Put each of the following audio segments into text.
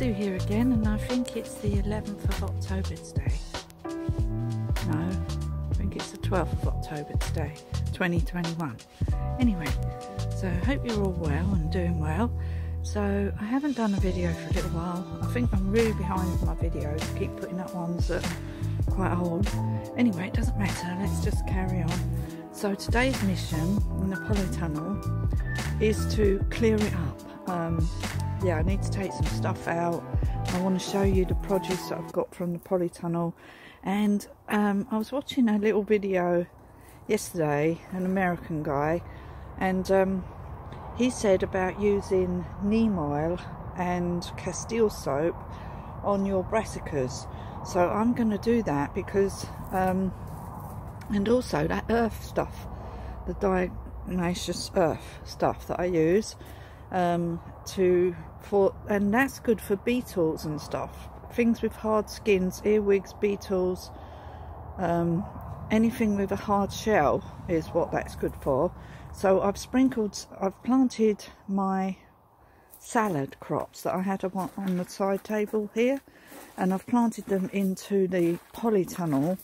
Sue here again, and I think it's the 11th of October today. No, I think it's the 12th of October today, 2021. Anyway, so I hope you're all well and doing well. So I haven't done a video for a little while. I think I'm really behind with my videos. I keep putting up ones that are quite old. Anyway, it doesn't matter, let's just carry on. So today's mission in the Apollo Tunnel is to clear it up. Yeah, I need to take some stuff out. I want to show you the produce that I've got from the polytunnel. And I was watching a little video yesterday, an American guy, and he said about using neem oil and Castile soap on your brassicas. So I'm going to do that because, and also that earth stuff, the diatomaceous earth stuff that I use. And that's good for beetles and stuff, things with hard skins, earwigs, beetles, anything with a hard shell is what that's good for. So I've planted my salad crops that I had on the side table here, and I've planted them into the polytunnel,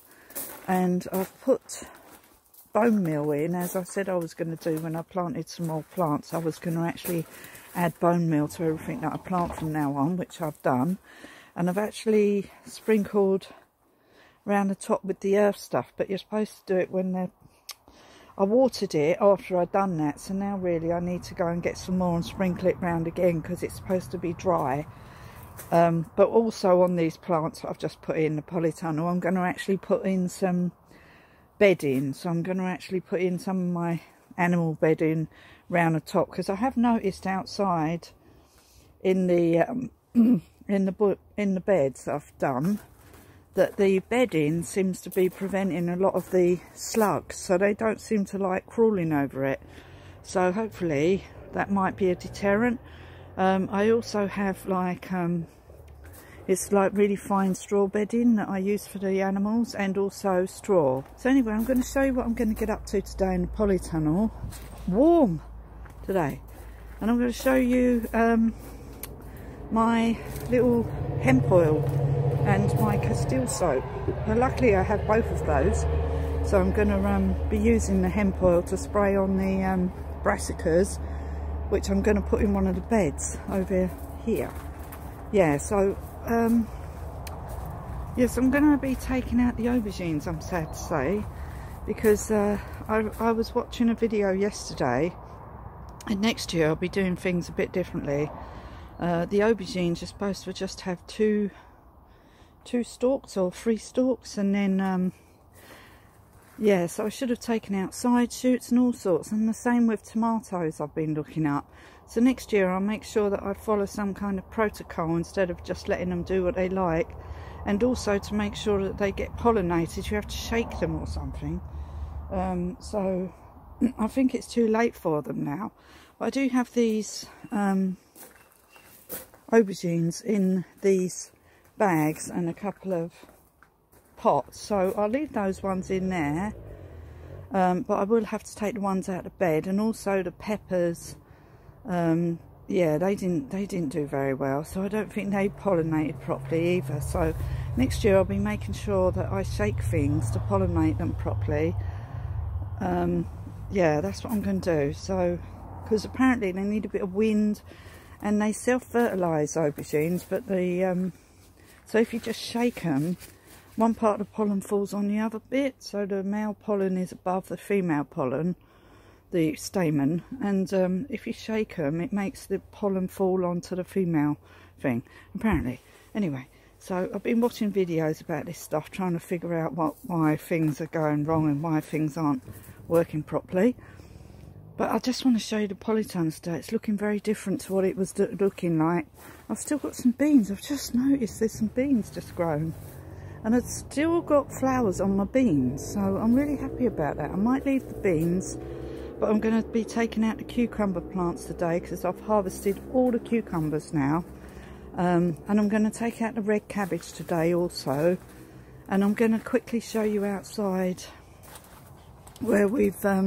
and I've put bone meal in, as I said I was going to do when I planted some more plants. I was going to actually add bone meal to everything that I plant from now on, which I've done, and I've actually sprinkled around the top with the earth stuff, but you're supposed to do it when they're... I watered it after I'd done that, so now really I need to go and get some more and sprinkle it round again because it's supposed to be dry. But also on these plants that I've just put in the polytunnel, I'm going to actually put in some bedding, so I'm going to actually put in some of my animal bedding round the top, because I have noticed outside in the beds that I've done that the bedding seems to be preventing a lot of the slugs, so they don't seem to like crawling over it, so hopefully that might be a deterrent. I also have like it's like really fine straw bedding that I use for the animals, and also straw. So anyway, I'm going to show you what I'm going to get up to today in the polytunnel. Warm today. And I'm going to show you my little hemp oil and my Castile soap. Now luckily I have both of those. So I'm going to be using the hemp oil to spray on the brassicas, which I'm going to put in one of the beds over here. Yeah, so... yes, I'm going to be taking out the aubergines, I'm sad to say, because I was watching a video yesterday, and next year I'll be doing things a bit differently. The aubergines are supposed to just have two stalks or three stalks, and then yeah, so I should have taken out side shoots and all sorts, and the same with tomatoes I've been looking up. So next year I'll make sure that I follow some kind of protocol instead of just letting them do what they like. And also to make sure that they get pollinated, you have to shake them or something. So I think it's too late for them now. But I do have these aubergines in these bags and a couple of pots. So I'll leave those ones in there. But I will have to take the ones out of bed, and also the peppers. Yeah, they didn't do very well, so I don't think they pollinated properly either. So next year I'll be making sure that I shake things to pollinate them properly. Yeah, that's what I'm going to do. So, because apparently they need a bit of wind, and they self-fertilise aubergines, but the so if you just shake them, one part of the pollen falls on the other bit, so the male pollen is above the female pollen, the stamen, and if you shake them it makes the pollen fall onto the female thing, apparently. Anyway, so I've been watching videos about this stuff, trying to figure out why things are going wrong and why things aren't working properly. But I just want to show you the polytunnel today. It's looking very different to what it was looking like. I've still got some beans. I've just noticed there's some beans just grown, and I've still got flowers on my beans, so I'm really happy about that. I might leave the beans, but I'm going to be taking out the cucumber plants today because I've harvested all the cucumbers now. And I'm going to take out the red cabbage today also. And I'm going to quickly show you outside where we've... oh,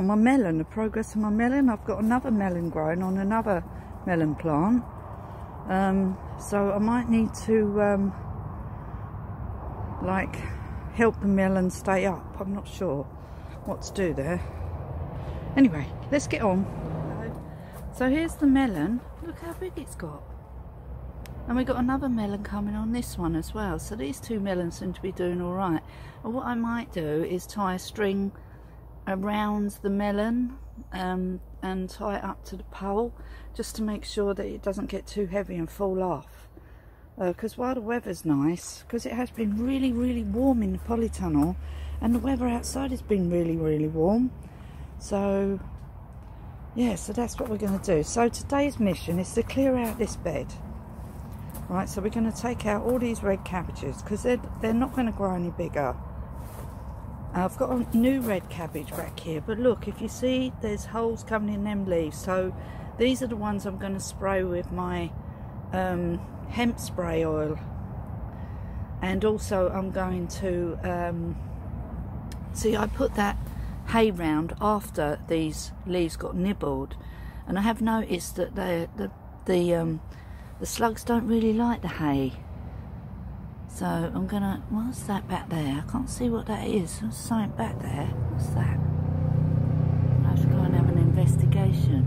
my melon, the progress of my melon. I've got another melon growing on another melon plant. So I might need to like help the mill and stay up. I'm not sure what to do there. Anyway, let's get on. So here's the melon. Look how big it's got. And we got another melon coming on this one as well. So these two melons seem to be doing all right. And what I might do is tie a string around the melon and tie it up to the pole, just to make sure that it doesn't get too heavy and fall off. Because while the weather's nice, because it has been really, really warm in the polytunnel, and the weather outside has been really, really warm. So, yeah, so that's what we're going to do. So today's mission is to clear out this bed. Right, so we're going to take out all these red cabbages, because they're not going to grow any bigger. I've got a new red cabbage back here, but look, if you see, there's holes coming in them leaves. So these are the ones I'm going to spray with my hemp spray oil. And also I'm going to, see, I put that hay round after these leaves got nibbled, and I have noticed that the slugs don't really like the hay. So I'm gonna, what's that back there? I can't see what that is. There's something back there. What's that? I have to go and have an investigation.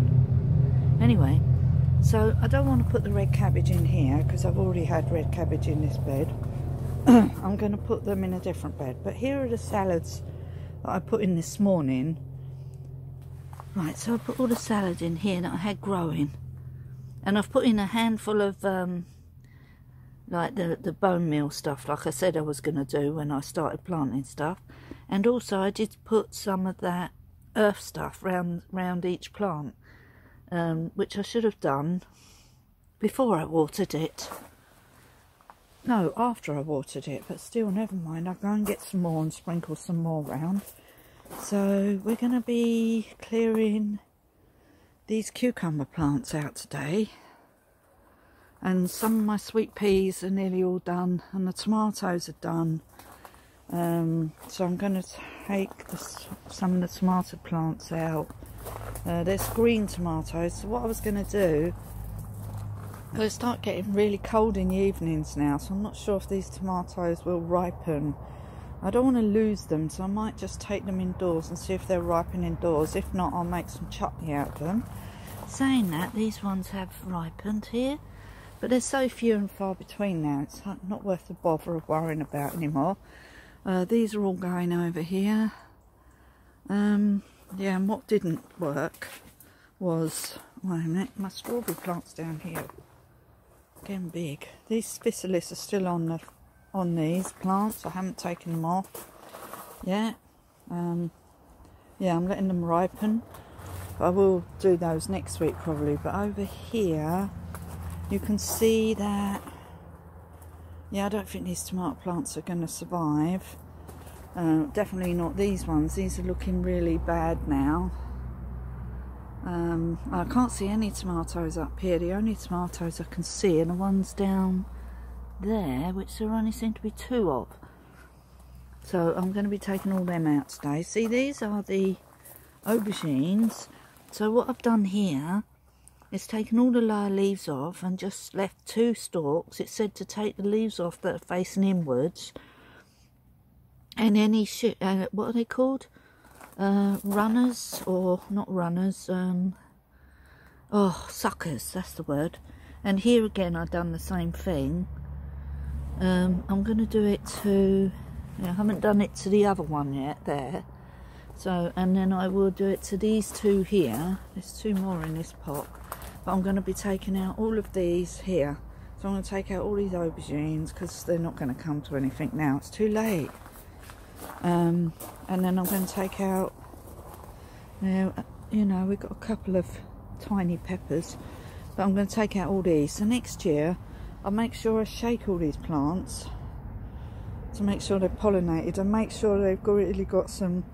Anyway, so I don't want to put the red cabbage in here because I've already had red cabbage in this bed. I'm gonna put them in a different bed. But here are the salads that I put in this morning. Right, so I put all the salad in here that I had growing. And I've put in a handful of like the bone meal stuff, like I said I was going to do when I started planting stuff. And also I did put some of that earth stuff round each plant, which I should have done before I watered it. No, after I watered it, but still, never mind. I'll go and get some more and sprinkle some more round. So we're going to be clearing these cucumber plants out today, and some of my sweet peas are nearly all done, and the tomatoes are done. So I'm going to take some of the tomato plants out. There's green tomatoes. So what I was going to do, because it starts getting really cold in the evenings now, so I'm not sure if these tomatoes will ripen. I don't want to lose them, so I might just take them indoors and see if they're ripening indoors. If not, I'll make some chutney out of them. Saying that, these ones have ripened here, but they're so few and far between now, it's not worth the bother of worrying about anymore. These are all going over here. Yeah, and what didn't work was, wait a minute, my strawberry plant's down here. Getting big. These spicilis are still on these plants. I haven't taken them off yet. Yeah, I'm letting them ripen. I will do those next week probably. But over here you can see that, yeah, I don't think these tomato plants are going to survive. Definitely not these ones. These are looking really bad now. I can't see any tomatoes up here. The only tomatoes I can see are the ones down there, which there only seem to be two of. So I'm going to be taking all them out today. See, these are the aubergines. So what I've done here is taken all the lower leaves off and just left two stalks. It said to take the leaves off that are facing inwards, and any what are they called, runners, or not runners, oh, suckers, that's the word. And here again I've done the same thing. I'm going to do it to, I haven't done it to the other one yet there. So, and then I will do it to these two here. There's two more in this pot, but I'm going to be taking out all of these here. So I'm going to take out all these aubergines because they're not going to come to anything now, it's too late. And then I'm going to take out, you know, we've got a couple of tiny peppers, but I'm going to take out all these. So next year I'll make sure I shake all these plants to make sure they're pollinated, and make sure they've really got some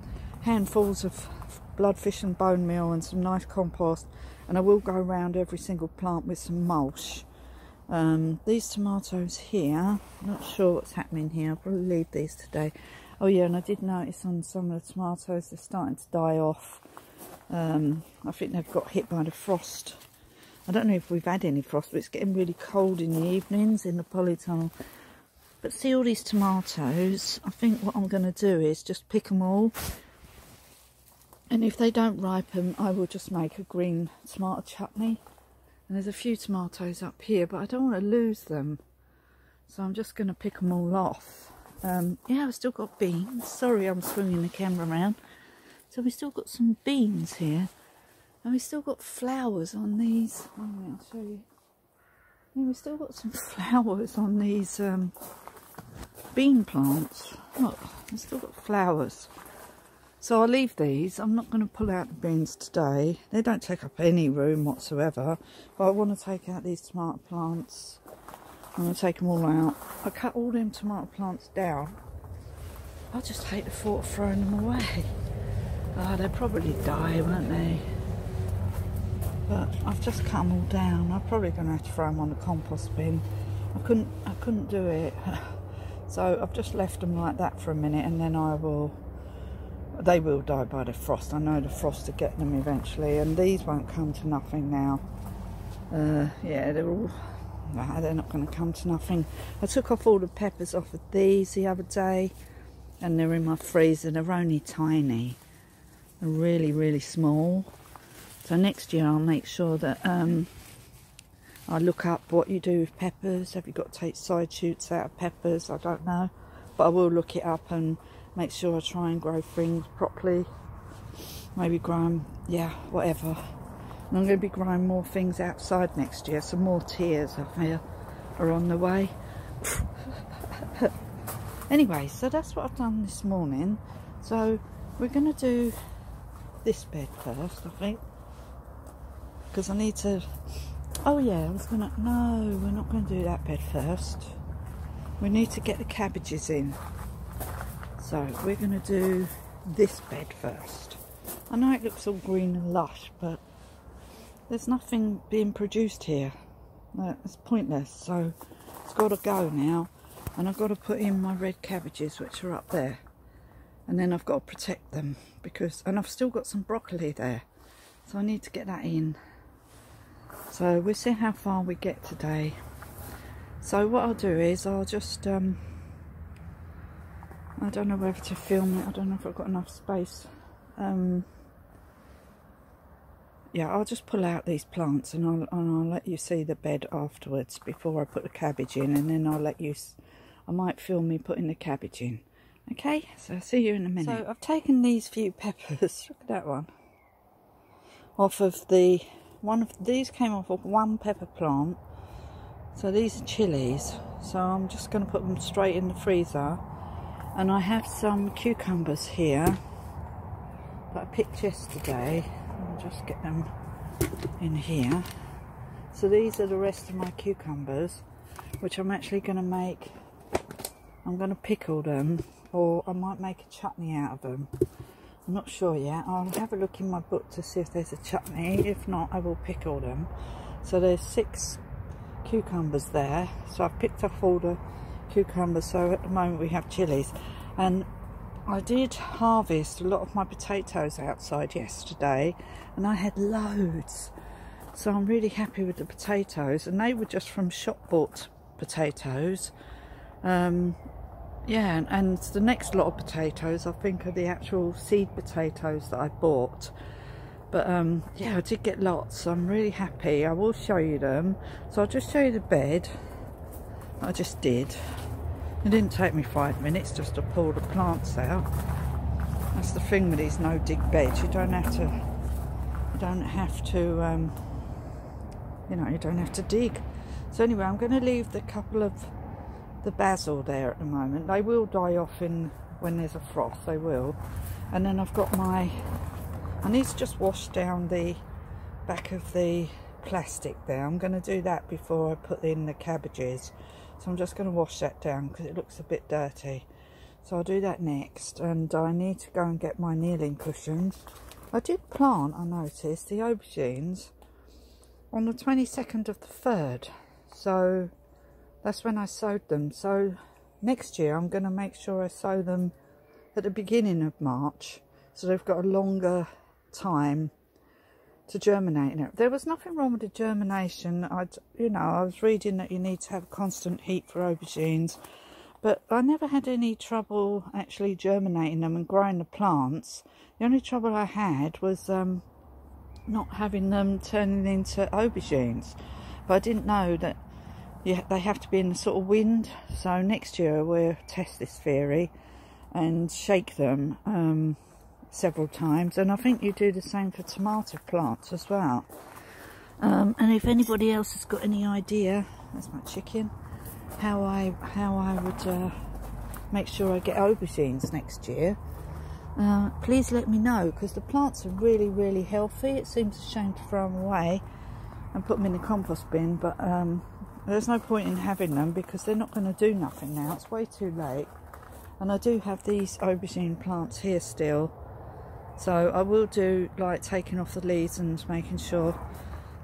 handfuls of blood fish and bone meal and some nice compost. And I will go around every single plant with some mulch. These tomatoes here, not sure what's happening here. I'll probably leave these today. Oh yeah, and I did notice on some of the tomatoes they're starting to die off. I think they've got hit by the frost. I don't know if we've had any frost, but it's getting really cold in the evenings in the polytunnel. But see all these tomatoes, I think what I'm going to do is just pick them all. And if they don't ripen, I will just make a green tomato chutney. And there's a few tomatoes up here, but I don't want to lose them. So I'm just going to pick them all off. Yeah, I've still got beans. Sorry, I'm swinging the camera around. So we've still got some beans here. And we've still got flowers on these. Oh, I'll show you. Yeah, we've still got some flowers on these bean plants. Look, we've still got flowers. So I'll leave these. I'm not going to pull out the beans today. They don't take up any room whatsoever. But I want to take out these tomato plants. I'm going to take them all out. I cut all them tomato plants down. I just hate the thought of throwing them away. Oh, they'll probably die, won't they? But I've just cut them all down. I'm probably going to have to throw them on the compost bin. I couldn't do it. So I've just left them like that for a minute, and then I will... They will die by the frost. I know the frost will get them eventually, and these won't come to nothing now. Yeah, they're all... Nah, they're not going to come to nothing. I took off all the peppers off of these the other day, and they're in my freezer. They're only tiny. They're really, really small. So next year I'll make sure that I look up what you do with peppers. Have you got to take side shoots out of peppers? I don't know. But I will look it up and make sure I try and grow things properly. Maybe grow them, yeah, whatever. And I'm going to be growing more things outside next year. Some more tiers up here are on the way. Anyway, so that's what I've done this morning. So we're going to do this bed first, I think. Because I need to... Oh yeah, I was going to... No, we're not going to do that bed first. We need to get the cabbages in. So we're going to do this bed first. I know it looks all green and lush, but there's nothing being produced here. It's pointless, so it's got to go now. And I've got to put in my red cabbages, which are up there. And then I've got to protect them, because... And I've still got some broccoli there, so I need to get that in. So we'll see how far we get today. So what I'll do is I'll just... I don't know whether to film it. I don't know if I've got enough space. Yeah, I'll just pull out these plants, and I'll let you see the bed afterwards before I put the cabbage in, and then I'll let you... I might film me putting the cabbage in. Okay, so I'll see you in a minute. So I've taken these few peppers, look at that one, off of the... One of these came off of one pepper plant. So these are chilies. So I'm just going to put them straight in the freezer. And I have some cucumbers here that I picked yesterday. I'll just get them in here. So these are the rest of my cucumbers, which I'm actually going to make... I'm going to pickle them, or I might make a chutney out of them. I'm not sure yet. I'll have a look in my book to see if there's a chutney. If not, I will pickle them. So there's 6 cucumbers there. So I've picked up all the cucumbers, so at the moment we have chilies. And I did harvest a lot of my potatoes outside yesterday, and I had loads, so I'm really happy with the potatoes. And they were just from shop bought potatoes. Yeah, and the next lot of potatoes I think are the actual seed potatoes that I bought. But yeah, I did get lots, so I'm really happy. I will show you them. So I'll just show you the bed I just did. It didn't take me 5 minutes just to pull the plants out. That's the thing with these no-dig beds. You don't have to you know, you don't have to dig. So anyway, I'm going to leave the couple of the basil there at the moment. They will die off in when there's a frost, they will. And then I've got my... I need to just wash down the back of the plastic there. I'm going to do that before I put in the cabbages. So I'm just going to wash that down because it looks a bit dirty. So I'll do that next. And I need to go and get my kneeling cushions. I did plant, I noticed, the aubergines on the 22nd of the 3rd. So that's when I sowed them. So next year I'm going to make sure I sow them at the beginning of March. So they've got a longer time to germinate in it. There was nothing wrong with the germination. I was reading that you need to have constant heat for aubergines, but I never had any trouble actually germinating them and growing the plants. The only trouble I had was not having them turning into aubergines. But I didn't know that they have to be in the sort of wind. So next year we'll test this theory and shake them several times, and I think you do the same for tomato plants as well. And if anybody else has got any idea, that's my chicken, how I would make sure I get aubergines next year, please let me know, because the plants are really, really healthy. It seems a shame to throw them away and put them in the compost bin, but there's no point in having them because they're not going to do nothing now. It's way too late. And I do have these aubergine plants here still, so I will do like taking off the leaves and making sure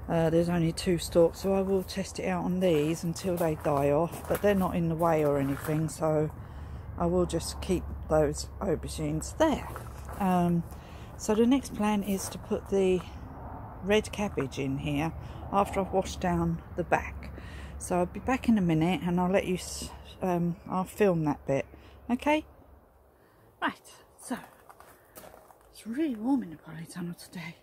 there's only two stalks. So I will test it out on these until they die off, but they're not in the way or anything, so I will just keep those aubergines there. So the next plan is to put the red cabbage in here after I've washed down the back. So I'll be back in a minute and I'll let you I'll film that bit. Okay, right, so it's really warm in the polytunnel today.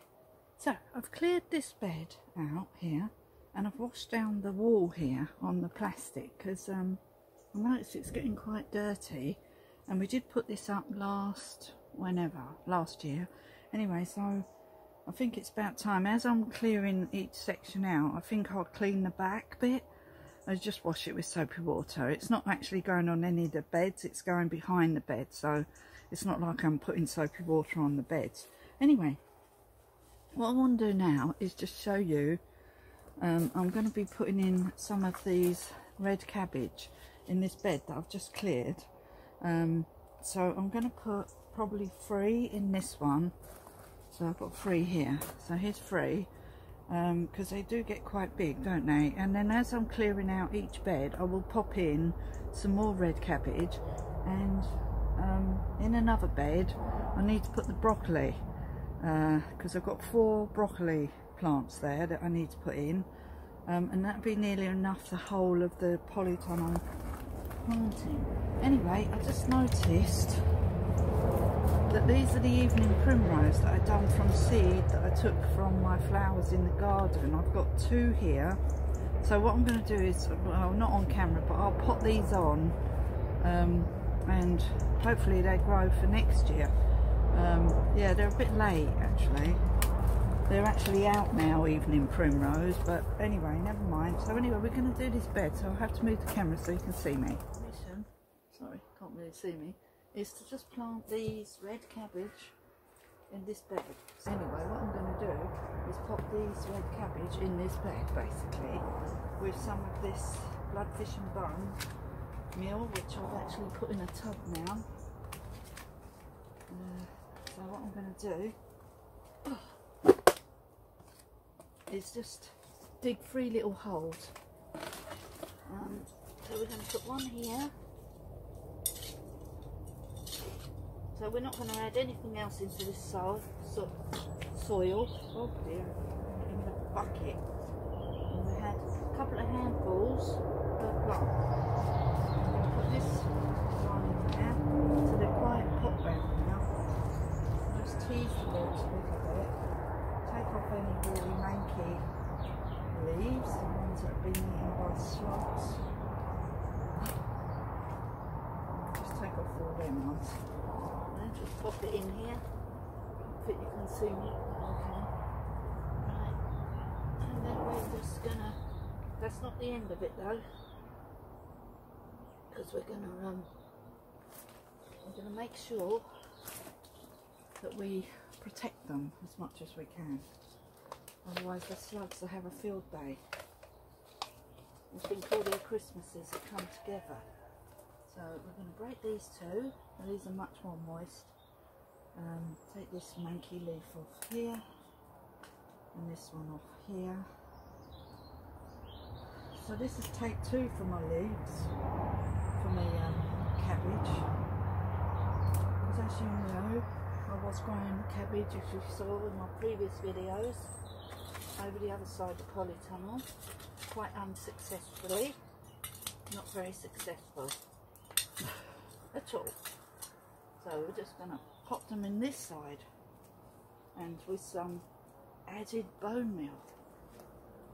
So I've cleared this bed out here and I've washed down the wall here on the plastic, because I noticed it's getting quite dirty, and we did put this up last year anyway, so I think it's about time. As I'm clearing each section out, I think I'll clean the back bit. I just wash it with soapy water. It's not actually going on any of the beds, it's going behind the bed, so it's not like I'm putting soapy water on the beds. Anyway, what I want to do now is just show you, I'm going to be putting in some of these red cabbage in this bed that I've just cleared. So I'm going to put probably 3 in this one, so I've got 3 here, so here's 3. Because they do get quite big, don't they? And then as I'm clearing out each bed, I will pop in some more red cabbage, and in another bed I need to put the broccoli, because I've got 4 broccoli plants there that I need to put in, and that'd be nearly enough the whole of the polytunnel planting. Anyway, I just noticed that these are the evening primrose that I done from seed that I took from my flowers in the garden. I've got 2 here, so what I'm going to do is, well, not on camera, but I'll pop these on, and hopefully they grow for next year. Yeah, they're a bit late actually, they're actually out now, evening primrose, but anyway, never mind. So anyway, we're going to do this bed, so I'll have to move the camera so you can see me. Mission, sorry, can't really see me, is to just plant these red cabbage in this bed. So anyway, what I'm going to do is pop these red cabbage in this bed basically, with some of this blood fish and bone meal, which I've actually put in a tub now. So what I'm going to do is just dig 3 little holes. So we're going to put one here. So we're not going to add anything else into this soil. Oh dear, in the bucket. And we had a couple of handfuls per plant. I'm going to put this one in there. So they're quite pot bound now. Just tease the leaves a little bit. Take off any really manky leaves, the ones that have been eaten by slugs. Just take off all them ones. Just pop it in here. I think you can see me. Okay. Right. And then we're just gonna. That's not the end of it though, because we're gonna make sure that we protect them as much as we can. Otherwise, the slugs will have a field day. It's been called their Christmases that come together. So we're going to break these 2, and these are much more moist. Take this manky leaf off here, and this one off here. So this is take 2 for my leaves, for my cabbage. Because as you know, I was growing cabbage, as you saw in my previous videos, over the other side of the polytunnel, quite unsuccessfully, not very successful at all. So we're just going to pop them in this side, and with some added bone meal,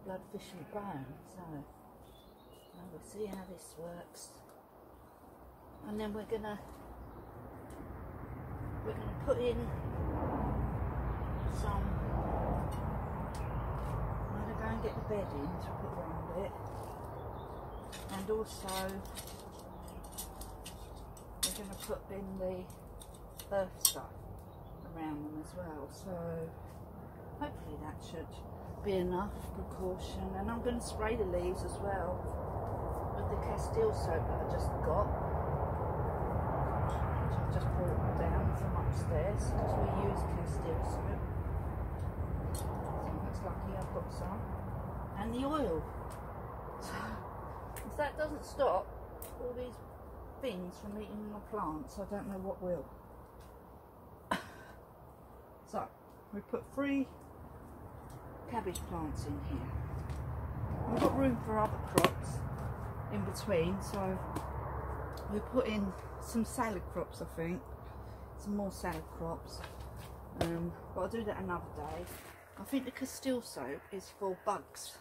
blood fish and bone. So we'll see how this works, and then we're gonna put in some. I'm gonna go and get the bed in to put around it, and also we're gonna put in the earth stuff around them as well. So hopefully that should be enough precaution, and I'm going to spray the leaves as well with the Castile soap that I just got, which I've just brought down from upstairs because we use Castile soap. So that's lucky I've got some, and the oil. So if that doesn't stop all these things from eating my plants, I don't know what will. So we put 3 cabbage plants in here. We've got room for other crops in between, so we put in some salad crops, I think, some more salad crops, but I'll do that another day. I think the Castile soap is for bugs,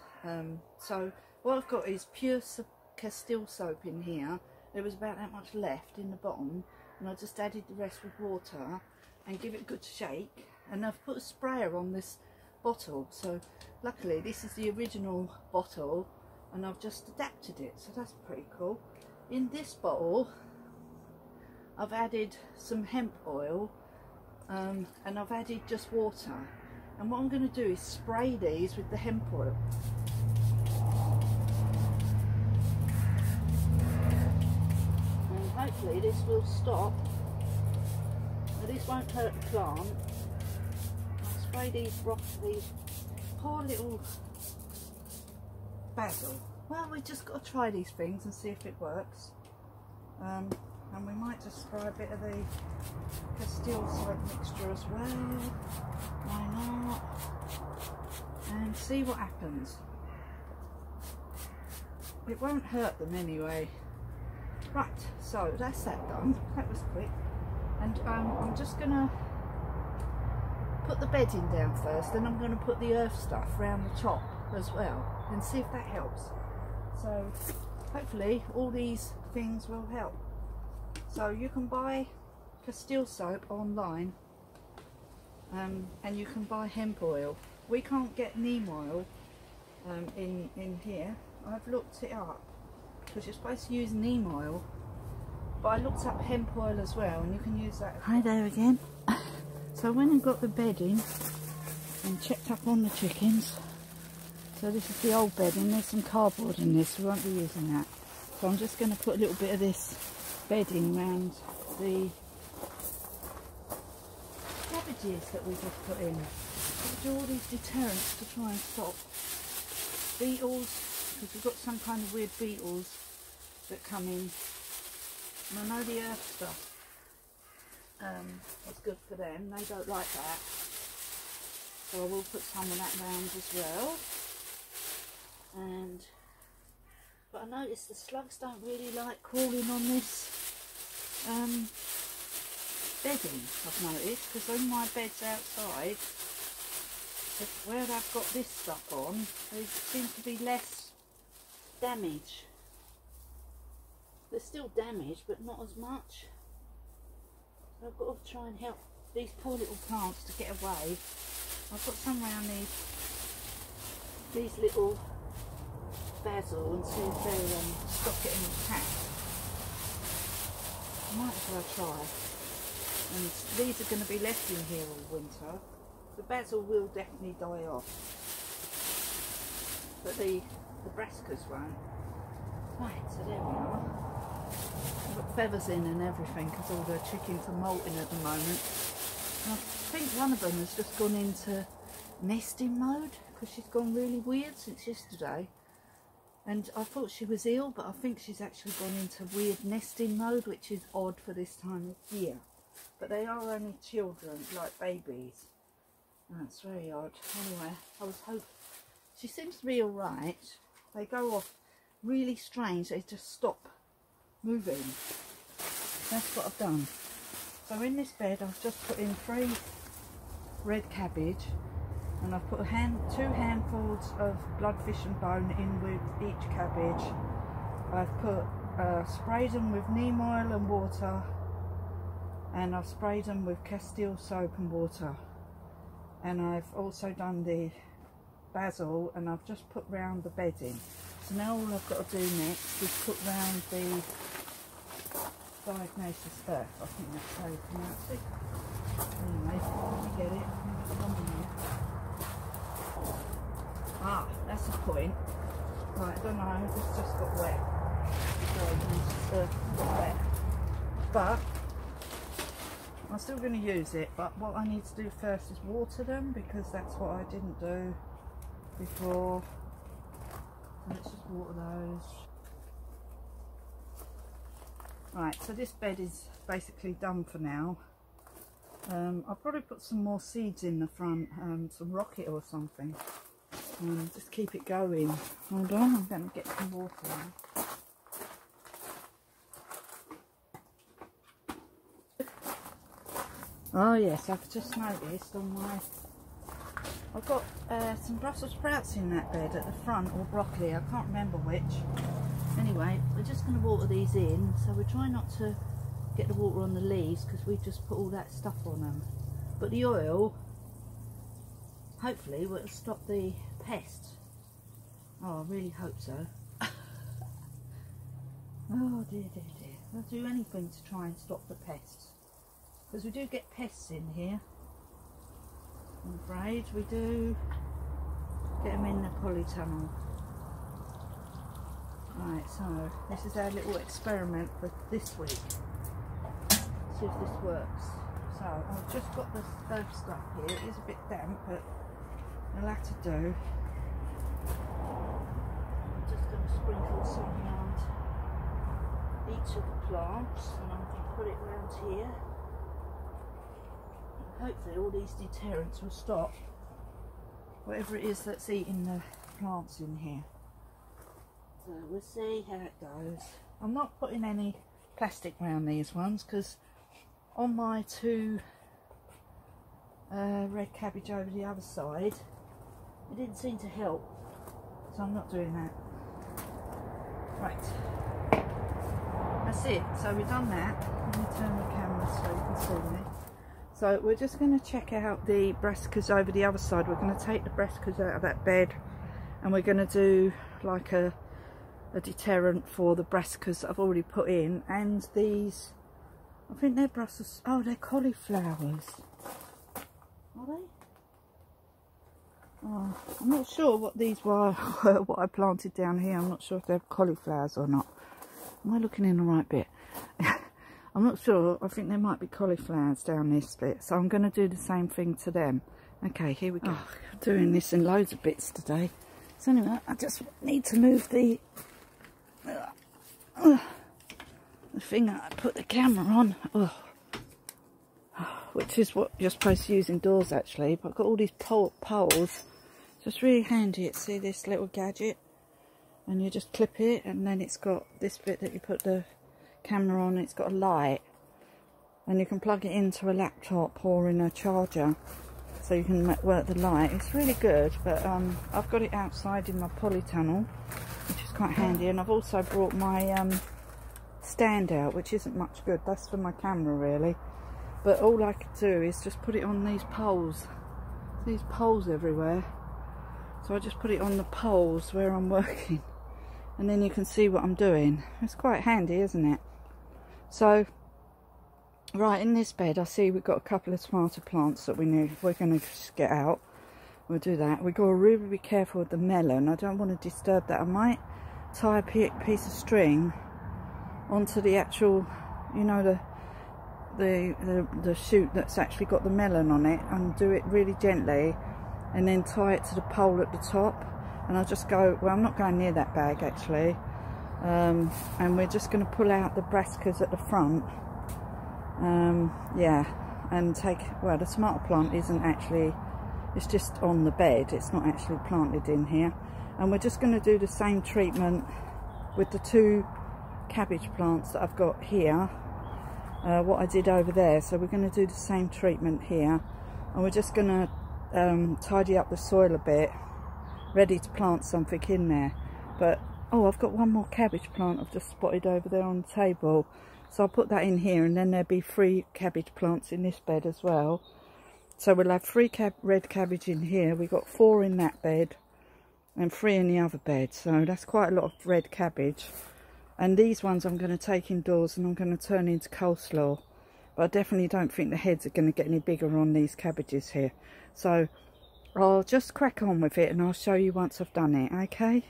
so what I've got is pure Castile soap in here. There was about that much left in the bottom, and I just added the rest with water and give it a good shake, and I've put a sprayer on this bottle. So luckily this is the original bottle, and I've just adapted it, so that's pretty cool. In this bottle I've added some hemp oil, and I've added just water, and what I'm going to do is spray these with the hemp oil. And hopefully this will stop, but this won't hurt the plant. These poor little basil. Well, we just got to try these things and see if it works. And we might just try a bit of the Castile soap mixture as well. Why not? And see what happens. It won't hurt them anyway. Right, so that's that done. That was quick. And I'm just gonna put the bedding down first, then I'm going to put the earth stuff around the top as well and see if that helps. So hopefully all these things will help. So you can buy Castile soap online, and you can buy hemp oil. We can't get neem oil in here. I've looked it up because you're supposed to use neem oil, but I looked up hemp oil as well, and you can use that. Hi there again. So I went and got the bedding and checked up on the chickens. So this is the old bedding. There's some cardboard in this, we won't be using that. So I'm just going to put a little bit of this bedding around the cabbages that we just put in. I'll do all these deterrents to try and stop beetles, because we've got some kind of weird beetles that come in. And I know the earth stuff. It's good for them, they don't like that, so I will put some of that round as well. And but I noticed the slugs don't really like crawling on this bedding, I've noticed, because on my beds outside where I've got this stuff on, there seems to be less damage. There's still damage, but not as much. I've got to try and help these poor little plants to get away. I've got some around these little basil, and see if they'll stop getting attacked. I might as well try. And these are going to be left in here all winter. The basil will definitely die off, but the brassicas won't. Right, so there we are. I've got feathers in and everything because all the chickens are molting at the moment. And I think one of them has just gone into nesting mode because she's gone really weird since yesterday. And I thought she was ill, but I think she's actually gone into weird nesting mode, which is odd for this time of year. but they are only children, like babies, and that's very odd. Anyway, I was hoping she seems to be all right. They go off really strange, they just stop moving. That's what I've done. So in this bed I've just put in 3 red cabbage, and I've put 2 handfuls of blood fish and bone in with each cabbage. I've put sprayed them with neem oil and water, and I've sprayed them with Castile soap and water, and I've also done the basil, and I've just put round the bedding. So now all I've got to do next is put round the diatomaceous earth. I think that's how you pronounce it. Anyway, let me get it. Ah, that's the point. Right, I don't know, it's just got wet. But I'm still going to use it, but what I need to do first is water them, because that's what I didn't do before. So let's just water those. Right, so this bed is basically done for now. I'll probably put some more seeds in the front, some rocket or something, just keep it going. Hold on, I'm going to get some water in. Oh yes, I've just noticed on my... I've got some Brussels sprouts in that bed at the front, or broccoli, I can't remember which. Anyway, we're just going to water these in, so we try not to get the water on the leaves, because we just put all that stuff on them. But the oil, hopefully, will stop the pest. Oh, I really hope so. Oh dear, dear, dear. I'll do anything to try and stop the pests. Because we do get pests in here, I'm afraid. We do get them in the polytunnel. Right, so this is our little experiment for this week. See if this works. So I've just got the stove stuff here. It is a bit damp, but it'll have to do. I'm just going to sprinkle some around each of the plants, and I'm going to put it around here. Hopefully all these deterrents will stop whatever it is that's eating the plants in here. So we'll see how it goes. I'm not putting any plastic around these ones, because on my 2 red cabbage over the other side, it didn't seem to help, so I'm not doing that. Right, that's it. So we've done that. Let me turn the camera so you can see me. So we're just going to check out the brassicas over the other side. We're going to take the brassicas out of that bed, and we're going to do like a deterrent for the brassicas I've already put in. And these, I think they're Brussels, oh they're cauliflowers, are they? Oh, I'm not sure what these were, what I planted down here. I'm not sure if they're cauliflowers or not. Am I looking in the right bit? I'm not sure, I think there might be cauliflowers down this bit, so I'm going to do the same thing to them. Okay, here we go. Oh, I'm doing this in loads of bits today. So anyway, I just need to move the thing that I put the camera on, which is what you're supposed to use indoors actually, but I've got all these poles, so it's really handy. See this little gadget, and you just clip it, and then it's got this bit that you put the camera on, it's got a light, and you can plug it into a laptop or in a charger, so you can work the light. It's really good, but I've got it outside in my polytunnel, which is quite handy, and I've also brought my stand out, which isn't much good, that's for my camera really, but all I could do is just put it on these poles everywhere, so I just put it on the poles where I'm working, and then you can see what I'm doing. It's quite handy, isn't it? So, right, in this bed, I see we've got a couple of tomato plants that we knew we're going to get out. We'll do that. We've got to really be careful with the melon. I don't want to disturb that. I might tie a piece of string onto the actual, you know, the shoot that's actually got the melon on it, and do it really gently, and then tie it to the pole at the top. And I'll just go, well, I'm not going near that bag actually, and we're just going to pull out the brassicas at the front, yeah, and take, well, the tomato plant isn't actually, it's just on the bed, it's not actually planted in here. And we're just going to do the same treatment with the two cabbage plants that I've got here, what I did over there. So we're going to do the same treatment here, and we're just going to tidy up the soil a bit, ready to plant something in there. But oh, I've got one more cabbage plant I've just spotted over there on the table, so I'll put that in here, and then there'll be 3 cabbage plants in this bed as well. So we'll have 3 red cabbage in here, we've got 4 in that bed and 3 in the other bed, so that's quite a lot of red cabbage. And these ones I'm going to take indoors and I'm going to turn into coleslaw, but I definitely don't think the heads are going to get any bigger on these cabbages here, so I'll just crack on with it and I'll show you once I've done it, okay?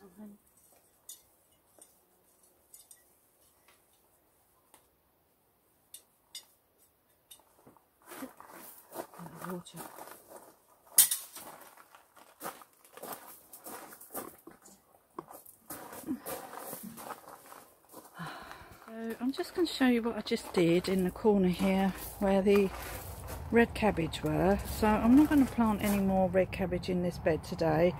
Something. Water. So I'm just going to show you what I just did in the corner here where the red cabbage were. So I'm not going to plant any more red cabbage in this bed today.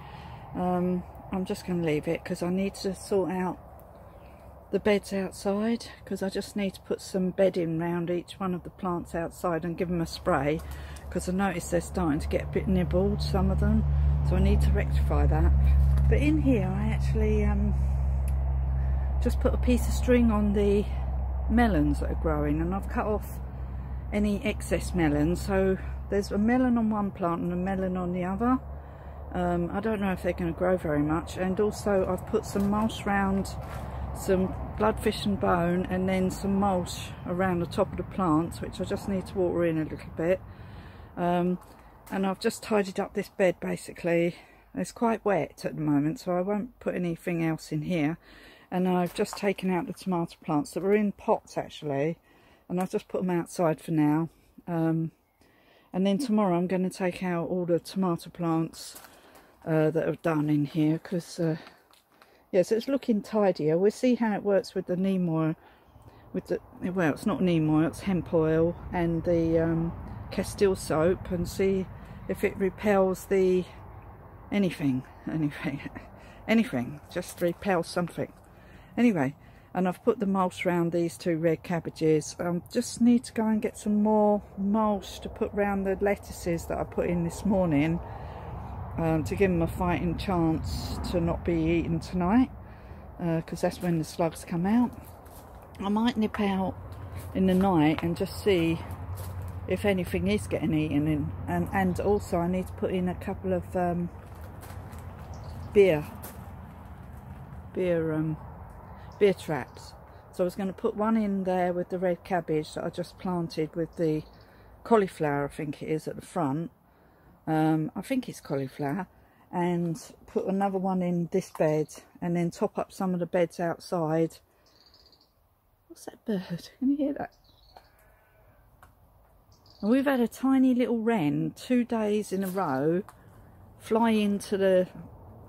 I'm just going to leave it because I need to sort out the beds outside, because I just need to put some bedding round each one of the plants outside and give them a spray, because I noticed they're starting to get a bit nibbled, some of them, so I need to rectify that. But in here I actually just put a piece of string on the melons that are growing, and I've cut off any excess melons, so there's a melon on one plant and a melon on the other. I don't know if they're going to grow very much. And also I've put some mulch round some blood fish and bone, and then some mulch around the top of the plants, which I just need to water in a little bit. And I've just tidied up this bed basically. It's quite wet at the moment, so I won't put anything else in here. And I've just taken out the tomato plants that were in pots actually, and I've just put them outside for now. And then tomorrow I'm going to take out all the tomato plants that I've done in here, because yeah, so it's looking tidier. We'll see how it works with the neem oil, with the, well, it's not neem oil, it's hemp oil and the Castile soap, and see if it repels the anything just repels something. Anyway, and I've put the mulch round these two red cabbages. I just need to go and get some more mulch to put round the lettuces that I put in this morning, to give them a fighting chance to not be eaten tonight, because that's when the slugs come out. I might nip out in the night and just see if anything is getting eaten in, and also I need to put in a couple of beer traps. So I was going to put one in there with the red cabbage that I just planted with the cauliflower, I think it is, at the front. I think it's cauliflower, and put another one in this bed, and then top up some of the beds outside. What's that bird? Can you hear that? And we've had a tiny little wren 2 days in a row fly into the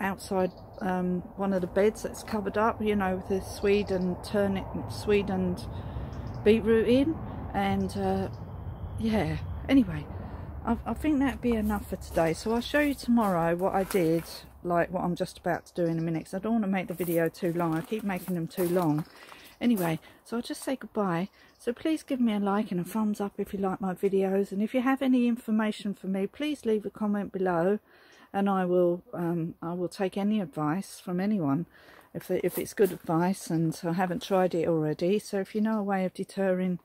outside one of the beds that's covered up, you know, with the swede and beetroot in, and yeah, anyway, I think that'd be enough for today. So I'll show you tomorrow what I did, like what I'm just about to do in a minute, because I don't want to make the video too long. I keep making them too long. Anyway, so I'll just say goodbye. So please give me a like and a thumbs up if you like my videos, and if you have any information for me, please leave a comment below, and I will take any advice from anyone if it's good advice and I haven't tried it already. So if you know a way of deterring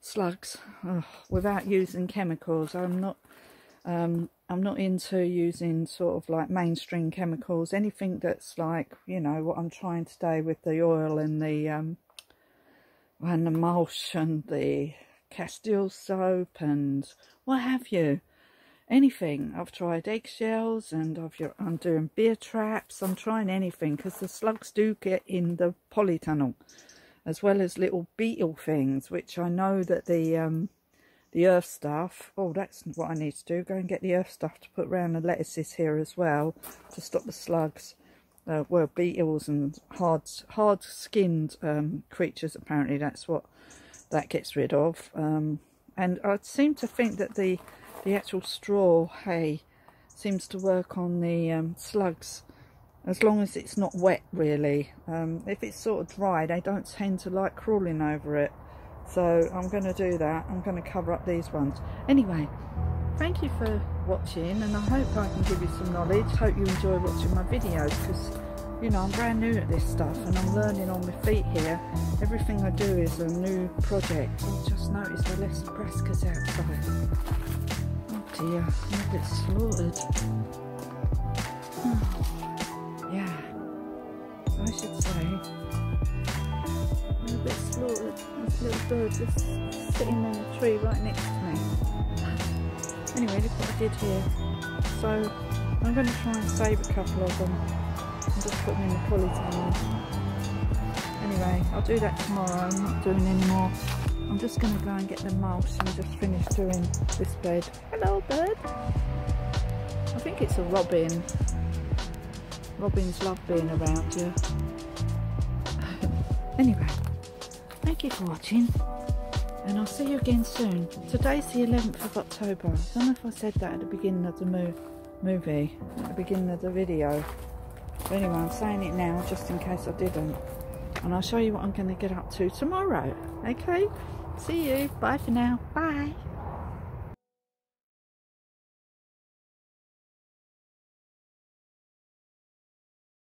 slugs without using chemicals, I'm not into using sort of like mainstream chemicals, anything that's like, you know, what I'm trying today with the oil and the mulch and the Castile soap and what have you. Anything. I've tried eggshells, and I'm doing beer traps. I'm trying anything, because the slugs do get in the polytunnel, as well as little beetle things, which I know that the earth stuff, oh, that's what I need to do, go and get the earth stuff to put round the lettuces here as well, to stop the slugs, well, beetles and hard-skinned creatures, apparently that's what that gets rid of. And I seem to think that the actual straw hay seems to work on the slugs, as long as it's not wet, really. If it's sort of dry, they don't tend to like crawling over it. So I'm going to do that. I'm going to cover up these ones. Anyway, thank you for watching, and I hope I can give you some knowledge. Hope you enjoy watching my videos, because, you know, I'm brand new at this stuff and I'm learning on my feet here. Everything I do is a new project. I just noticed there are less brassicas outside. Oh dear, I'm a bit slaughtered. Yeah, I should say, I'm a bit slaughtered. This little bird just sitting on a tree right next to me. Anyway, look what I did here. So I'm going to try and save a couple of them and just put them in the polytunnel. Anyway, I'll do that tomorrow. I'm not doing any more. I'm just going to go and get the mulch and just finish doing this bed. Hello, bird. I think it's a robin. Robins love being around you. Anyway, thank you for watching, and I'll see you again soon. Today's the 11th of October. I don't know if I said that at the beginning of the movie, at the beginning of the video. But anyway, I'm saying it now just in case I didn't. And I'll show you what I'm going to get up to tomorrow. Okay? See you. Bye for now. Bye.